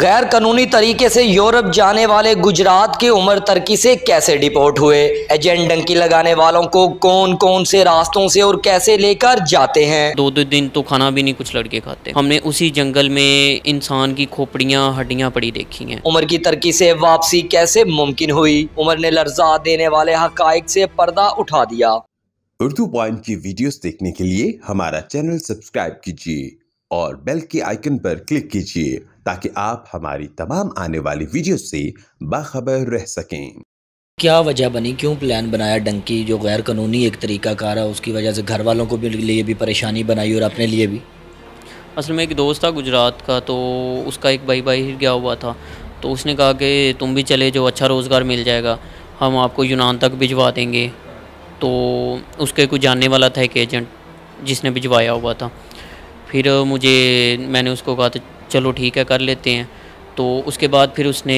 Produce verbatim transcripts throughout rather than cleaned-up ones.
गैर कानूनी तरीके से यूरोप जाने वाले गुजरात के उमर तुर्की से कैसे डिपोर्ट हुए, एजेंट डंकी लगाने वालों को कौन कौन से रास्तों से और कैसे लेकर जाते हैं। दो दो दिन तो खाना भी नहीं कुछ लड़के खाते, हमने उसी जंगल में इंसान की खोपड़ियां हड्डियां पड़ी देखी हैं। उमर की तुर्की से वापसी कैसे मुमकिन हुई, उमर ने लर्जा देने वाले हकायक से पर्दा उठा दिया। उर्दू पॉइंट की वीडियोस देखने के लिए हमारा चैनल सब्सक्राइब कीजिए और बेल के आइकन पर क्लिक कीजिए ताकि आप हमारी तमाम आने वाली वीडियो से बाखबर रह सकें। क्या वजह बनी, क्यों प्लान बनाया डंकी जो गैर कानूनी एक तरीका कार है, उसकी वजह से घर वालों को भी लिए भी परेशानी बनाई और अपने लिए भी। असल में एक दोस्त था गुजरात का, तो उसका एक भाई भाई गया हुआ था, तो उसने कहा कि तुम भी चले जाओ, अच्छा रोज़गार मिल जाएगा, हम आपको यूनान तक भिजवा देंगे। तो उसके कुछ जानने वाला था एक एजेंट जिसने भिजवाया हुआ था। फिर मुझे मैंने उसको कहा था चलो ठीक है कर लेते हैं। तो उसके बाद फिर उसने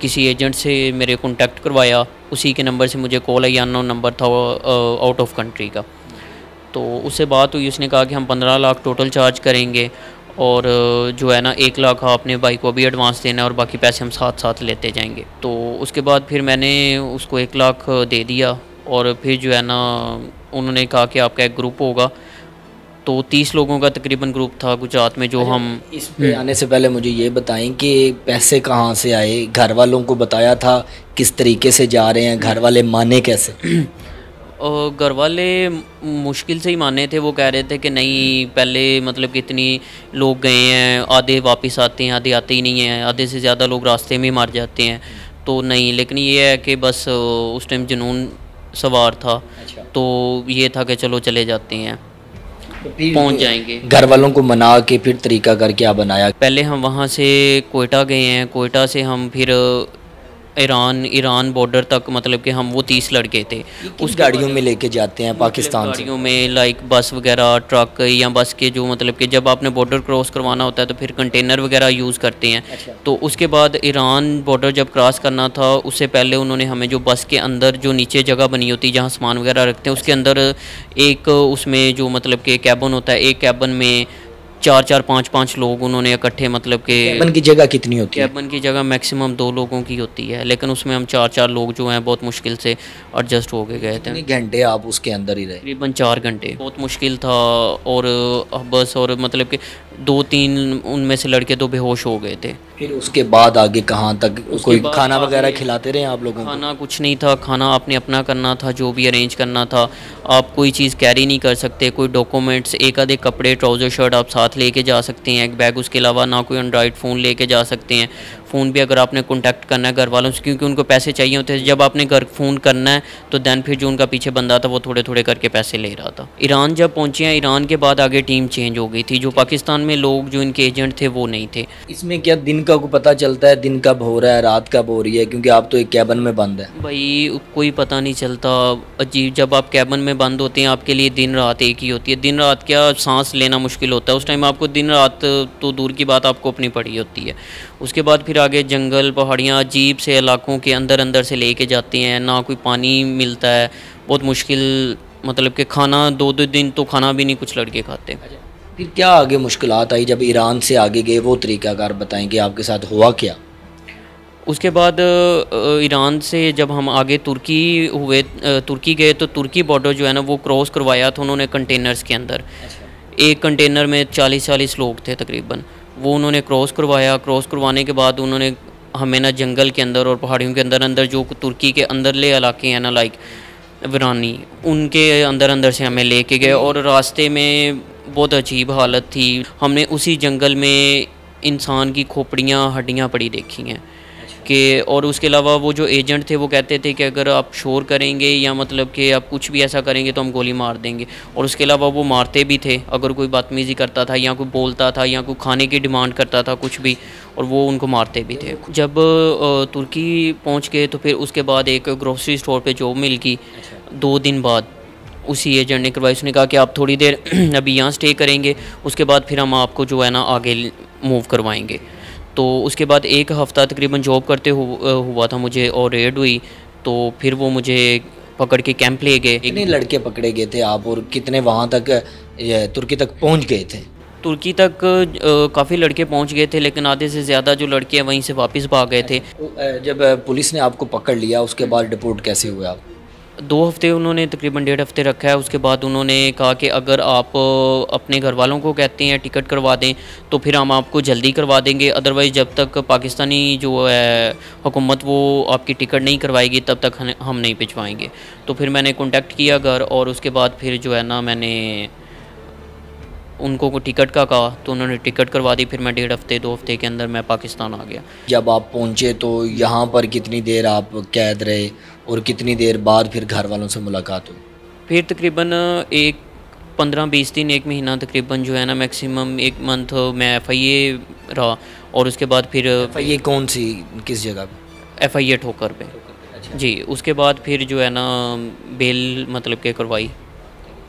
किसी एजेंट से मेरे कॉन्टैक्ट करवाया, उसी के नंबर से मुझे कॉल आई, अननोन नंबर था आउट ऑफ कंट्री का। तो उससे बात हुई, उसने कहा कि हम पंद्रह लाख टोटल चार्ज करेंगे और जो है ना एक लाख अपने भाई को भी एडवांस देना है और बाकी पैसे हम साथ साथ लेते जाएंगे। तो उसके बाद फिर मैंने उसको एक लाख दे दिया और फिर जो है ना उन्होंने कहा कि आपका एक ग्रुप होगा, तो तीस लोगों का तकरीबन ग्रुप था गुजरात में। जो हम इस पे आने से पहले मुझे ये बताएं कि पैसे कहाँ से आए, घर वालों को बताया था किस तरीके से जा रहे हैं, घर वाले माने कैसे? घर वाले मुश्किल से ही माने थे, वो कह रहे थे कि नहीं पहले मतलब कि इतनी लोग गए हैं, आधे वापस आते हैं, आधे आते ही नहीं हैं, आधे से ज़्यादा लोग रास्ते में मर जाते हैं, तो नहीं। लेकिन ये है कि बस उस टाइम जुनून सवार था, तो ये था कि चलो चले जाते हैं, पहुंच जाएंगे। घर वालों को मना के फिर तरीका कर क्या बनाया? पहले हम वहाँ से कोयटा गए हैं, कोयटा से हम फिर ईरान ईरान बॉर्डर तक, मतलब कि हम वो तीस लड़के थे। उस गाड़ियों में लेके जाते हैं पाकिस्तान से, गाड़ियों में लाइक बस वगैरह, ट्रक या बस के जो मतलब कि जब आपने बॉर्डर क्रॉस करवाना होता है तो फिर कंटेनर वगैरह यूज़ करते हैं। अच्छा। तो उसके बाद ईरान बॉर्डर जब क्रॉस करना था, उससे पहले उन्होंने हमें जो बस के अंदर जो नीचे जगह बनी होती है जहाँ सामान वगैरह रखते हैं, उसके अंदर एक उसमें जो मतलब कि कैबन होता है, एक कैबन में चार चार पाँच पाँच लोग उन्होंने इकट्ठे, मतलब के कैबिन की जगह कितनी होती है? कैबिन की जगह मैक्सिमम दो लोगों की होती है, लेकिन उसमें हम चार चार लोग जो हैं बहुत मुश्किल से एडजस्ट हो के गए थे। घंटे आप उसके अंदर ही रहे? तकरीबन चार घंटे, बहुत मुश्किल था। और बस और मतलब के दो तीन उनमें से लड़के तो बेहोश हो गए थे। फिर उसके बाद आगे कहाँ तक, कोई खाना वगैरह खिलाते रहे आप लोगों को? खाना कुछ नहीं था, खाना आपने अपना करना था, जो भी अरेंज करना था। आप कोई चीज़ कैरी नहीं कर सकते, कोई डॉक्यूमेंट्स, एक आधे कपड़े, ट्राउज़र शर्ट आप साथ लेके जा सकते हैं, एक बैग, उसके अलावा ना कोई एंड्राइड फ़ोन लेके जा सकते हैं। फ़ोन भी अगर आपने कॉन्टैक्ट करना है घर वालों से, क्योंकि उनको पैसे चाहिए होते हैं, जब आपने घर फ़ोन करना है तो दैन फिर जो उनका पीछे बंदा था वो थोड़े थोड़े करके पैसे ले रहा था। ईरान जब पहुँचे हैं, ईरान के बाद आगे टीम चेंज हो गई थी, जो पाकिस्तान में लोग जो इनके एजेंट थे वो नहीं थे। इसमें क्या दिन का को पता चलता है, दिन कब हो रहा है, रात कब हो रही है, क्योंकि आप तो एक कैबिन में बंद है? भाई कोई पता नहीं चलता, अजीब। जब आप कैबिन में बंद होते हैं आपके लिए दिन रात एक ही होती है, दिन रात क्या सांस लेना मुश्किल होता है उस टाइम। आपको दिन रात तो दूर की बात, आपको अपनी पड़ी होती है। उसके बाद फिर आगे जंगल, पहाड़ियाँ, अजीब से इलाकों के अंदर अंदर से लेके जाते हैं, ना कोई पानी मिलता है, बहुत मुश्किल। मतलब कि खाना दो दो दिन तो खाना भी नहीं कुछ लड़के खाते। फिर क्या आगे मुश्किलात आई जब ईरान से आगे गए, वो तरीक़ाकार बताएं कि आपके साथ हुआ क्या? उसके बाद ईरान से जब हम आगे तुर्की हुए, तुर्की गए, तो तुर्की बॉर्डर जो है ना वो क्रॉस करवाया था उन्होंने कंटेनर्स के अंदर। अच्छा। एक कंटेनर में चालीस चालीस लोग थे तकरीबन, वो उन्होंने क्रॉस करवाया। क्रॉस करवाने के बाद उन्होंने हमें ना जंगल के अंदर और पहाड़ियों के अंदर अंदर जो तुर्की के अंदरले इलाके हैं ना लाइक वीरानी, उनके अंदर अंदर से हमें ले के गए और रास्ते में बहुत अजीब हालत थी। हमने उसी जंगल में इंसान की खोपड़ियाँ हड्डियाँ पड़ी देखी हैं कि, और उसके अलावा वो जो एजेंट थे वो कहते थे कि अगर आप शोर करेंगे या मतलब कि आप कुछ भी ऐसा करेंगे तो हम गोली मार देंगे। और उसके अलावा वो मारते भी थे, अगर कोई बदतमीज़ी करता था या कोई बोलता था या कोई खाने की डिमांड करता था कुछ भी, और वो उनको मारते भी थे। जब तुर्की पहुँच गए तो फिर उसके बाद एक ग्रोसरी स्टोर पर जॉब मिल गई। दो दिन बाद उसी एजेंट ने करवाई, उसने कहा कि आप थोड़ी देर अभी यहाँ स्टे करेंगे, उसके बाद फिर हम आपको जो है ना आगे मूव करवाएंगे। तो उसके बाद एक हफ़्ता तकरीबन जॉब करते हुआ था मुझे और रेड हुई, तो फिर वो मुझे पकड़ के कैंप ले गए। कितने लड़के पकड़े गए थे आप और कितने वहाँ तक तुर्की तक पहुँच गए थे? तुर्की तक काफ़ी लड़के पहुंच गए थे, लेकिन आधे से ज़्यादा जो लड़के हैं वहीं से वापस भाग गए थे। जब पुलिस ने आपको पकड़ लिया उसके बाद डिपोर्ट कैसे हुए आप? दो हफ्ते उन्होंने तकरीबन डेढ़ हफ्ते रखा है। उसके बाद उन्होंने कहा कि अगर आप अपने घर वालों को कहते हैं टिकट करवा दें तो फिर हम आपको जल्दी करवा देंगे, अदरवाइज़ जब तक पाकिस्तानी जो है हुकूमत वो आपकी टिकट नहीं करवाएगी तब तक हम नहीं भिजवाएंगे। तो फिर मैंने कॉन्टेक्ट किया घर, और उसके बाद फिर जो है ना मैंने उनको को टिकट का कहा तो उन्होंने टिकट करवा दी। फिर मैं डेढ़ हफ्ते दो हफ्ते के अंदर मैं पाकिस्तान आ गया। जब आप पहुंचे तो यहाँ पर कितनी देर आप कैद रहे और कितनी देर बाद फिर घर वालों से मुलाकात हुई? फिर तकरीबन एक पंद्रह बीस दिन, एक महीना तकरीबन जो है ना मैक्सिमम एक मंथ मैं एफ आई ए रहा। और उसके बाद फिर एफ आई ए कौन सी किस जगह पर? एफ आई ए ठोकर पे। अच्छा। जी, उसके बाद फिर जो है ना बेल मतलब के करवाई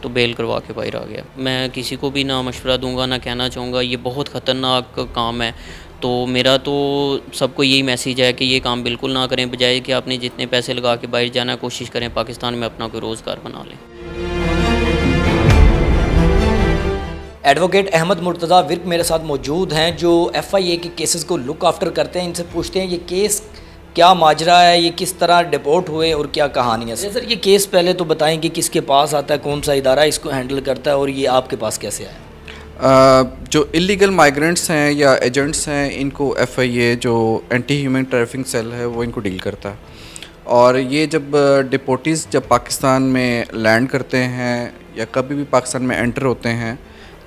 तो बेल करवा के बाहर आ गया। मैं किसी को भी ना मशवरा दूंगा ना कहना चाहूँगा, ये बहुत ख़तरनाक काम है। तो मेरा तो सबको यही मैसेज है कि ये काम बिल्कुल ना करें, बजाय कि आपने जितने पैसे लगा के बाहर जाना कोशिश करें पाकिस्तान में अपना कोई रोज़गार बना लें। एडवोकेट अहमद मुर्तज़ा विर्क मेरे साथ मौजूद हैं जो एफ आई ए के केसेस को लुक आफ्टर करते हैं। इनसे पूछते हैं ये केस क्या माजरा है, ये किस तरह डिपोर्ट हुए और क्या कहानी है? सर ये केस पहले तो बताएं कि किसके पास आता है, कौन सा इदारा इसको हैंडल करता है और ये आपके पास कैसे आया? जो इलीगल माइग्रेंट्स हैं या एजेंट्स हैं इनको एफ आई ए जो एंटी ह्यूमन ट्रैफिकिंग सेल है वो इनको डील करता है। और ये जब डिपोर्टीज़ जब पाकिस्तान में लैंड करते हैं या कभी भी पाकिस्तान में एंटर होते हैं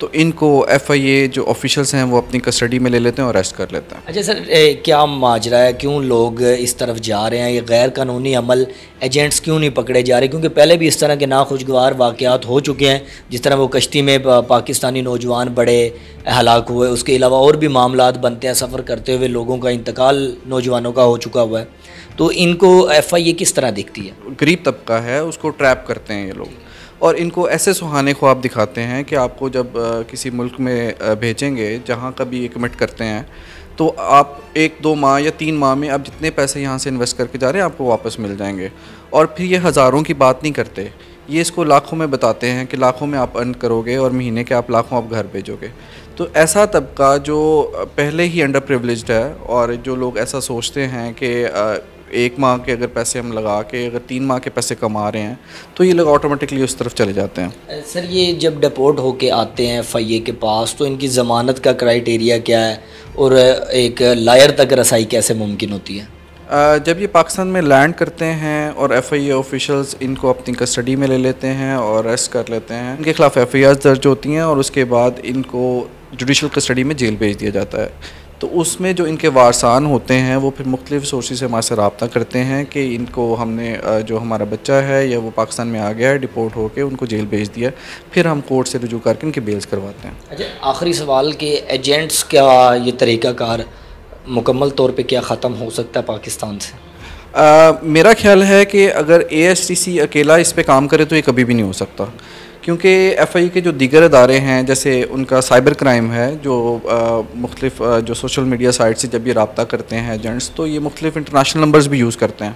तो इनको एफ आई ए जो ऑफिशल्स हैं वो अपनी कस्टडी में ले लेते हैं और अरेस्ट कर लेते हैं। अच्छा सर, ए, क्या माजरा है, क्यों लोग इस तरफ जा रहे हैं, ये गैर कानूनी अमल एजेंट्स क्यों नहीं पकड़े जा रहे? क्योंकि पहले भी इस तरह के नाखुशगवार वाक़यात हो चुके हैं, जिस तरह वो कश्ती में पाकिस्तानी नौजवान बड़े हलाक हुए, उसके अलावा और भी मामलात बनते हैं, सफ़र करते हुए लोगों का इंतकाल नौजवानों का हो चुका हुआ है। तो इनको एफ आई ए किस तरह दिखती है? गरीब तबका है उसको ट्रैप करते हैं ये लोग और इनको ऐसे सुहाने ख्वाब दिखाते हैं कि आपको जब किसी मुल्क में भेजेंगे जहाँ का भी कमिट करते हैं तो आप एक दो माह या तीन माह में आप जितने पैसे यहाँ से इन्वेस्ट करके जा रहे हैं आपको वापस मिल जाएंगे। और फिर ये हज़ारों की बात नहीं करते, ये इसको लाखों में बताते हैं कि लाखों में आप अर्न करोगे और महीने के आप लाखों आप घर भेजोगे। तो ऐसा तबका जो पहले ही अंडर प्रिविलेज्ड है और जो लोग ऐसा सोचते हैं कि एक माह के अगर पैसे हम लगा के अगर तीन माह के पैसे कमा रहे हैं तो ये लोग ऑटोमेटिकली उस तरफ चले जाते हैं। सर ये जब डिपोर्ट होके आते हैं एफ आई ए के पास तो इनकी ज़मानत का क्राइटेरिया क्या है और एक लायर तक रसाई कैसे मुमकिन होती है? जब ये पाकिस्तान में लैंड करते हैं और एफ आई ए ऑफिशल्स इनको अपनी कस्टडी में ले लेते हैं और अरेस्ट कर लेते हैं, इनके खिलाफ एफ आई आर दर्ज होती हैं और उसके बाद इनको जुडिशल कस्टडी में जेल भेज दिया जाता है। तो उसमें जो इनके वारसान होते हैं वो फिर मुख्तलिफ़ सोर्सेस से हमारे से रब्ता करते हैं कि इनको हमने जो हमारा बच्चा है या वो पाकिस्तान में आ गया है डिपोर्ट होकर उनको जेल भेज दिया, फिर हम कोर्ट से रजू करके इनके बेल्स करवाते हैं। अच्छा आखिरी सवाल कि एजेंट्स का ये तरीक़ाकार मुकम्मल तौर पे क्या ख़त्म हो सकता है पाकिस्तान से? आ, मेरा ख्याल है कि अगर ए एस टी सी अकेला इस पर काम करे तो ये कभी भी नहीं हो सकता, क्योंकि एफ आई ए के जो दीगर अदारे हैं जैसे उनका साइबर क्राइम है जो मुख्तलिफ जो सोशल मीडिया साइट से जब ये रब्ता करते हैं एजेंट्स तो ये मुख्तलिफ इंटरनेशनल नंबर्स भी यूज़ करते हैं।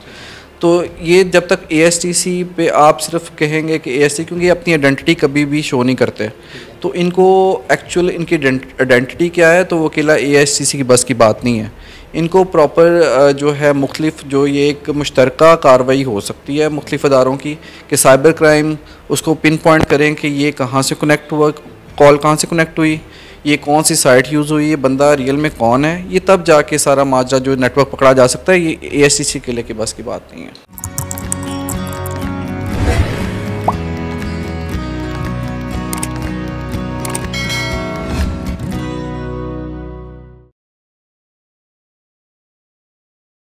तो ये जब तक ए एस टी सी पे आप सिर्फ कहेंगे कि ए एस टी सी क्योंकि अपनी आइडेंटिटी कभी भी शो नहीं करते तो इनको एक्चुअल इनकी आइडेंटिटी क्या है तो वो अकेला ए एस टी सी की बस की बात नहीं है। इनको प्रॉपर जो है मुख्तलिफ जो ये एक मुश्तरका कार्रवाई हो सकती है मुख्तलिफ अदारों की कि साइबर क्राइम उसको पिन पॉइंट करें कि ये कहाँ से कनेक्ट हुआ, कॉल कहाँ से कनेक्ट हुई, ये कौन सी साइट यूज़ हुई, ये बंदा रियल में कौन है, ये तब जाके सारा माजरा जो नेटवर्क पकड़ा जा सकता है। ये ए एस टी सी के लिए के बस की बात नहीं है।